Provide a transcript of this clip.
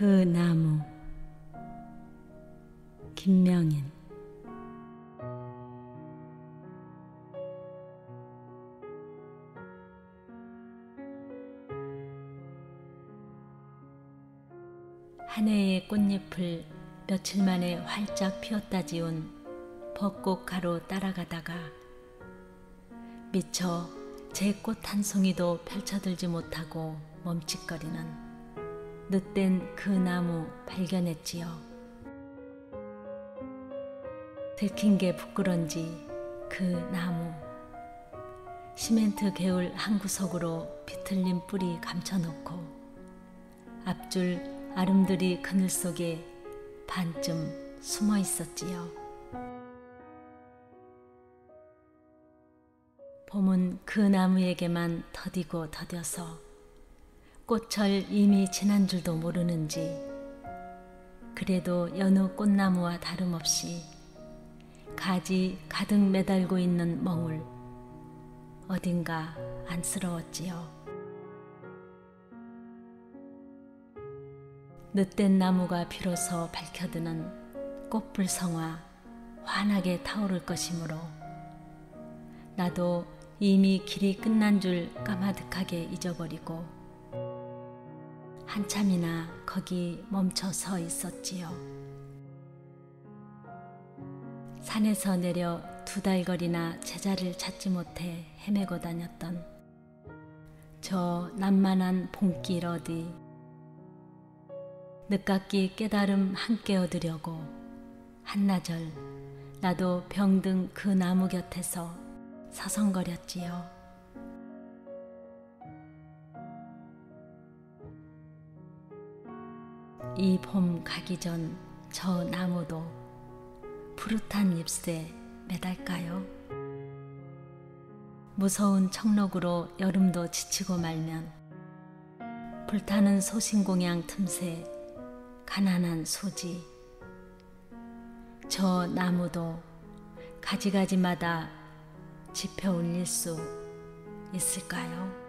그 나무. 김명인. 한 해의 꽃잎을 며칠 만에 활짝 피었다 지운 벚꽃 가로 따라가다가 미처 제 꽃 한 송이도 펼쳐들지 못하고 멈칫거리는 늦된 그 나무 발견했지요. 들킨 게 부끄러운지 그 나무, 시멘트 개울 한 구석으로 비틀린 뿌리 감춰놓고 앞줄 아름드리 그늘 속에 반쯤 숨어 있었지요. 봄은 그 나무에게만 더디고 더뎌서 꽃철 이미 지난 줄도 모르는지 그래도 여느 꽃나무와 다름없이 가지 가득 매달고 있는 멍울, 어딘가 안쓰러웠지요. 늦된 나무가 비로소 밝혀드는 꽃불성화, 환하게 타오를 것이므로 나도 이미 길이 끝난 줄 까마득하게 잊어버리고 한참이나 거기 멈춰 서 있었지요. 산에서 내려 2달 거리나 제자를 찾지 못해 헤매고 다녔던 저 난만한 봄길 어디, 늦깎이 깨달음 함께 얻으려고 한나절 나도 병든 그 나무 곁에서 서성거렸지요. 이 봄 가기 전 저 나무도 푸릇한 잎새 매달까요? 무서운 청록으로 여름도 지치고 말면 불타는 소신공양 틈새 가난한 소지, 저 나무도 가지가지마다 지펴올릴 수 있을까요?